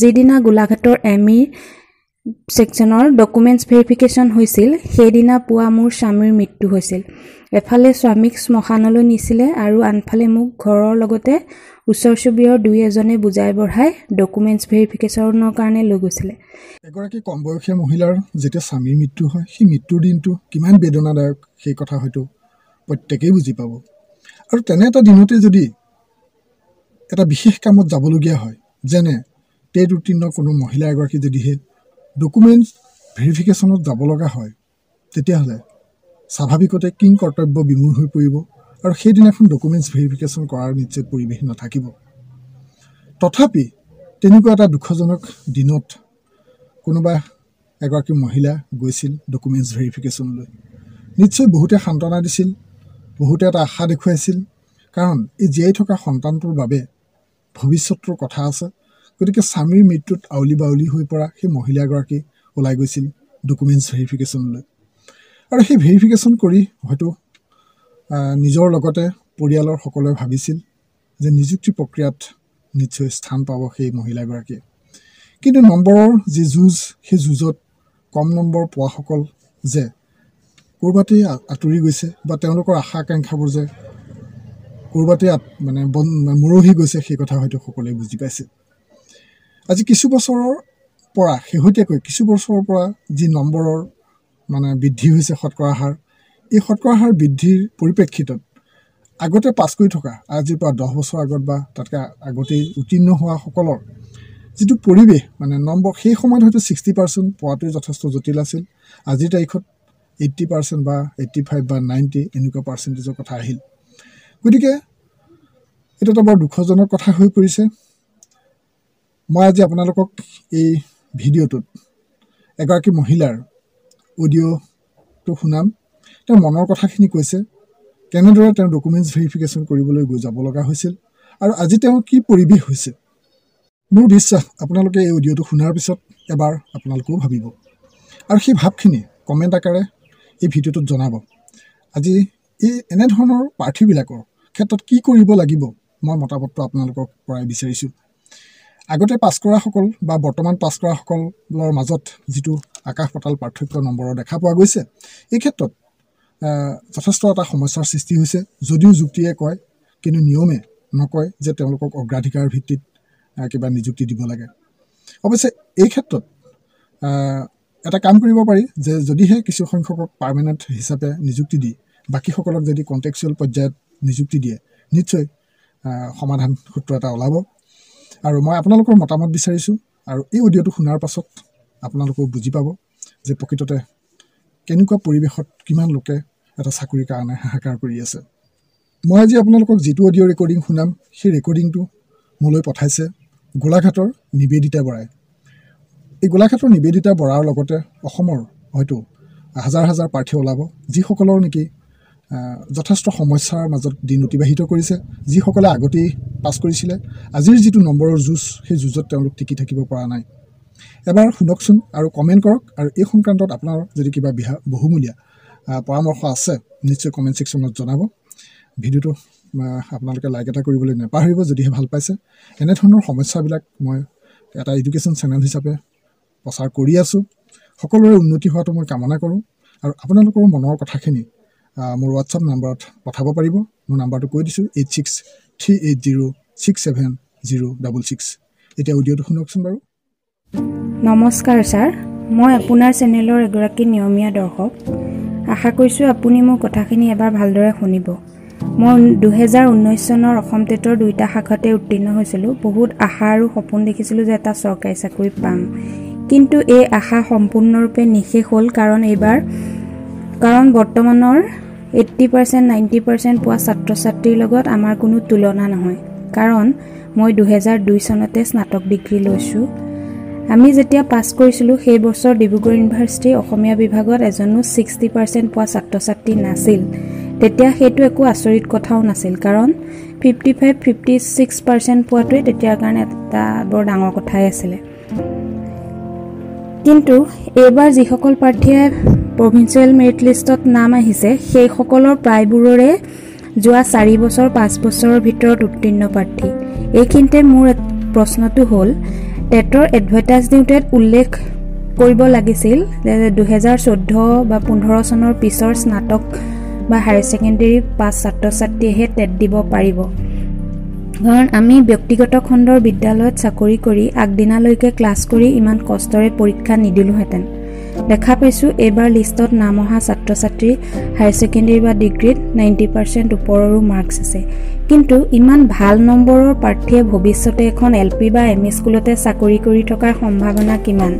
जिदिना गोलाघाटर M E सेक्शनर documents verification होइसिल हेदिना पुआ मोर स्वामीर मृत्यु होइसिल। एफाले स्वामीक श्मशानলৈ निছিলে आरो आनफाले मुख घरर लगते उच्चर छबियर दुई एजने बुझाय बढाय डकुमेन्ट्स भेरिफिकेशनर कारणे লৈ গৈছিলে। एगराकी कम बयसर महिलार जेते स्वामीर मृत्यु হয় সেই মৃত্যুৰ দিনটো কিমান বেদনাদায়ক সেই কথা হয়তো প্ৰত্যেকই বুজি পাব। আৰু তেনে এটা দিনতে যদি এটা বিশেষ কামত যাবলগীয়া হয় যেনে টেট উত্তীৰ্ণ কোনো মহিলা এগৰাকী যদিহে ডকুমেন্ট ভেৰিফিকেশ্যনত যাব লগা হয় তেতিয়াহলে স্বাভাৱিকতে কিং কৰ্তব্য বিমূৰ হৈ পৰিব আৰু সেই দিনাখন ডকুমেন্টস ভেৰিফিকেশ্যন কৰাৰ নিশ্চয় পৰিৱেশ নাথাকিব। তথাপি তেনেকুৱা এটা দুখজনক দিনত কোনোবা এগৰাকী মহিলা গৈছিল ডকুমেন্টস ভেৰিফিকেশ্যনলৈ। নিশ্চয় বহুতে সান্তনা দিছিল, বহুতে এটা আশা দেখুৱাইছিল, কাৰণ এই জীয়াই থকা সন্তানটোৰ বাবে ভৱিষ্যতৰ কথা আছে। গতিকে স্বামীৰ মৃত্যুত আউলি বাউলি হৈ পৰা সেই মহিলাগৰাকী ওলাই গৈছিল ডকুমেণ্টছ ভেৰিফিকেশ্যনলৈ। আৰু সেই ভেৰিফিকেশ্যন কৰি হয়তো নিজৰ লগতে পৰিয়ালৰ সকলোৱে ভাবিছিল যে নিযুক্তি প্ৰক্ৰিয়াত নিশ্চয় স্থান পাব সেই মহিলাগৰাকীয়ে। কিন্তু নম্বৰৰ যি যুঁজ সেই যুঁজত কম নম্বৰ পোৱাসকল যে ক'ৰবাতেই আঁতৰি গৈছে বা তেওঁলোকৰ আশা আকাংক্ষাবোৰ যে ক'ৰবাতেই মানে মৰহি গৈছে সেই কথা হয়তো সকলোৱে বুজি পাইছে। আজি কিছু বছৰৰ পৰা শেহতীয়াকৈ কিছু বছৰৰ পৰা যি নম্বৰৰ মানে বৃদ্ধি হৈছে শতকৰা হাৰ, এই শতকৰা হাৰ বৃদ্ধিৰ পৰিপ্ৰেক্ষিতত আগতে পাছ কৰি থকা আজিৰ পৰা 10 বছৰ আগত বা তাতকৈ আগতেই উত্তীৰ্ণ হোৱাসকলৰ যিটো পৰিৱেশ মানে নম্বৰ সেই সময়ত হয়তো 60% পোৱাটোৱে যথেষ্ট জটিল আছিল। আজিৰ তাৰিখত 80% বা 85 বা 90 এনেকুৱা পাৰ্চেণ্টেজৰ কথা আহিল। গতিকে এইটো এটা বৰ দুখজনক কথা হৈ পৰিছে। मैं आज आपनक भिडिओ एगारकी महिलार अडिओ तो शुनाम मनर कथाखिनि कैसे केनेदरे डकुमेन्ट्स भेरिफिकेशन जाबलगा होइसिल और आजि तेव कि परिबेश होइसे मोर विश्वास आपनलके ए अडिओ तो शुनार पिছত एबार आपनलको भाबिबो और सेइ भाबखिनि कमेन्ट आकारे ए भिडिओत जनाबो। आजि ए एने धৰণৰ প্ৰাৰ্থীবিলাকৰ ক্ষেত্ৰত কি কৰিব লাগিব মই মতামতটো আপোনালোকক পৰাই বিচাৰিছো। आगते पास करा सकल बा बर्तमान पास करा सकलर मजत जी आकाश पताल पार्थक्य नम्बर देखा पा गई एक क्षेत्र जथेष समस्यार सृष्टि है। जदिव जुक्तिये कय कि नियमे नकय जे तेलोक अग्राधिकार भित्तित क्या निजुक्ति दी लगे। अवश्य एक क्षेत्र एटा काम करिब पारि जे जदिहे किछु संख्यक पार्मानेंट हिसाबे निजुक्ति दी बाकी सकलक जदि कन्टेक्सुअल पर्यायत निजुक्ति दिए निश्चय समाधान सूत्र एटा ओलाब। और मैं आपनलोकर मतामत विचारिछु और ये अडिओ तो शुनार पाছত आपनलोको बुझी पाब जे प्रकृतते केनेकुवा परिवेशत किमान लोके एटा चाकरिर कारणे हाहाकार करि आछे। मैं आज आपनलोকক जितु अडिओ रेकर्डिंग शुनाम सेइ रेकर्डिंगटु मोलै पठाइছে गोलाघाटर निवेदिता बराय। এই गोलाघाटर निवेदिता बरार लगते अहोमर हयतो हजार हजार प्रार्थी ओलाब जिसकলৰ नेকি যথেষ্ট সমস্যাৰ মাজত দিন অতিবাহিত কৰিছে, যিসকলে আগতে পাছ কৰিছিল আজিৰ যিটো নম্বৰৰ যুঁজ সেই যুঁজত তেওঁলোক টিকি থাকিব পৰা নাই। এবাৰ শুনকচোন আৰু কমেণ্ট কৰক আৰু এই সংক্ৰান্তত আপোনাৰ যদি কিবা বহুমূলীয়া পৰামৰ্শ আছে নিশ্চয় কমেণ্ট সেকশ্যনত জনাব। ভিডিঅ'টো আপোনালোকে লাইক এটা কৰিবলৈ নাপাহৰিব যদিহে ভাল পাইছে। এনে ধৰণৰ সমস্যাবিলাক মই এটা এডুকেশ্যন চেনেল হিচাপে প্ৰচাৰ কৰি আছোঁ। সকলোৰে উন্নতি হোৱাটো মই কামনা কৰোঁ আৰু আপোনালোকৰ মনৰ কথাখিনি मोर व्हाट्सएप नम्बर पठाब पार। मोर नम्बर तो कह दी 8638067066। इतना अडिओ तो शुनकसुन बारू। नमस्कार सर, मैं अपनार चेनेलर एगराकी नियमिया दर्शक। आशा करिछु आपुनि मोर कथाखिनि एबार भालदरे शुनिब। मैं 2019 सनर असम टेटर दुईटा शाखाते उत्तीर्ण होइसिलु। बहुत आशा और सपन देखिसिलु जे एटा सरकारी चाकरि पाम, किन्तु ए आशा सम्पूर्ण रूपे निशेष हल। कारण बर्तमानर 80% 90% पुआ छात्र छात्रीर लगत आमार कोनो तुलना नहय। कारण मैं 2002 सनते स्नातक डिग्री लैसु। आमी जेतिया पास करिसिलु सेइ बछर डिब्रुगढ़ यूनिवर्सिटी असमिया विभागत एजनो 60% पुआ छात्र छात्री नासिल। तेतिया हेतु एको आचरित कथाओ नासिल, कारण 55 56% पुआटोए तेतियार कारणे एटा बर डांगर कथाय आसिले। किन्तु एबार जिसकल प्रार्थीये प्रभिन्सियल मेरिट लिस्टत नाम आहिसे सेइ सकলৰ प्रायबुৰৰে যোৱা 4 বছৰ 5 বছৰৰ ভিতৰত উত্তীৰ্ণ প্ৰাৰ্থী। এইখিনিতে মোৰ প্ৰশ্নটো হ'ল টেটৰ এডভাৰটাইজ দিওঁতে উল্লেখ কৰিব লাগিছিল যে 2014 বা 15 চনৰ পিছৰ স্নাতক বা হায়াৰ সেকেন্ডাৰী পাছ ছাত্ৰ ছাত্ৰীয়ে টেট দিব পাৰিব। कारण आमी व्यक्तिगत खंडर विद्यालय चाकरी करी आगदिनालैके क्लास करी इमान कष्टरे परीक्षा निदिलुहेतेन। देखा पाइछु एबार लिस्टत नाम अहा छात्र छात्री हायर सेकेंडरी बा डिग्रीत 90% उपररु मार्क्स आछे, किन्तु इमान भाल नम्बरर प्रार्थीये भविष्यते एखन एलपी बा एमई स्कुलते चाकरी करी थकार सम्भावना किमान?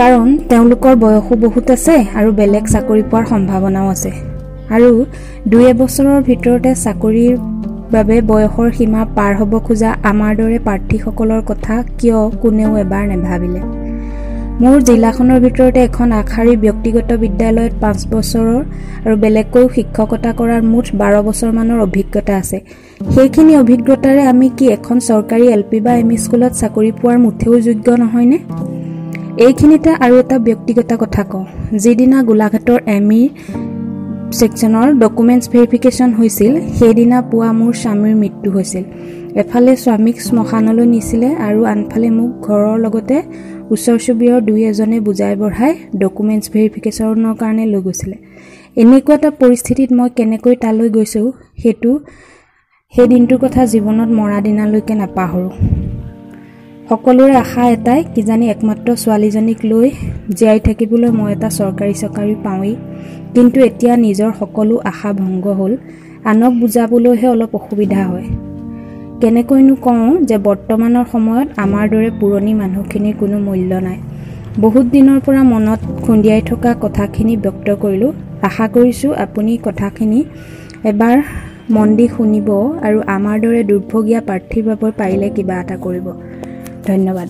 कारण तेउलुकर बयसो बहुत आछे आरु बेलेग चाकरी पोৱাৰ सम्भावनाओ आछे आरु 2 এবছৰৰ ভিতৰতে চাকৰি বাবে বয়সৰ সীমা পাৰ হ'ব খোজা আমাৰ দৰে প্ৰাৰ্থীসকলৰ কথা কিয় কোনেও এবাৰ নেভাবিলে? মোৰ জিলাখনৰ ভিতৰতে এখন আখাৰী ব্যক্তিগত বিদ্যালয়ত 5 বছৰৰ আৰু বেলেগকৈ শিক্ষকতা কৰাৰ মুঠ 12 বছৰমানৰ অভিজ্ঞতা আছে। সেইখিনি অভিজ্ঞতাৰে আমি কি এখন চৰকাৰী এলপি বা এমই স্কুলত চাকৰি পোৱাৰ মুঠেও যোগ্য নহয়নে? এইখিনিতে আৰু এটা ব্যক্তিগত কথা কওঁ। যিদিনা গোলাঘাটৰ এমই सेक्शनर डकुमेंट्स भेरिफिकेशन होइसिल हेदिना पुआ मोर स्वामीर मृत्यु होइसिल। एफाले स्वामीक स्मशानলৈ নিছিলে আৰু আনফালে মোক ঘৰৰ লগতে উচ্চৰ সুবিয়ৰ দুই এজনে বুজাই বঢ়াই ডকুমেন্টছ ভেৰিফিকেচনৰ কাৰণে লৈ গৈছিলে। এনেকুৱা এটা পৰিস্থিতিত মই কেনেকৈ তালৈ গৈছো হেতু সেই দিনটোৰ কথা জীৱনত মৰা দিনালৈকে নাপাহৰো। সকলোৰে আশা এটাই কিজানি একমাত্ৰ ছোৱালীজনীক লৈ জীয়াই থাকিবলৈ মই এটা চৰকাৰী চাকৰি পাওঁই, কিন্তু এতিয়া নিজৰ সকলো আশা ভংগ হ'ল। আনক বুজাবলৈহে অলপ অসুবিধা হয়। কেনেকৈনো কওঁ যে বৰ্তমানৰ সময়ত আমাৰ দৰে পুৰণি মানুহখিনিৰ কোনো মূল্য নাই। বহুত দিনৰ পৰা মনত খুন্দিয়াই থকা কথাখিনি ব্যক্ত কৰিলোঁ। আশা কৰিছোঁ আপুনি কথাখিনি এবাৰ মন দি শুনিব আৰু আমাৰ দৰে দুৰ্ভগীয়া প্ৰাৰ্থীৰ বাবে পাৰিলে কিবা এটা কৰিব। ধন্যবাদ।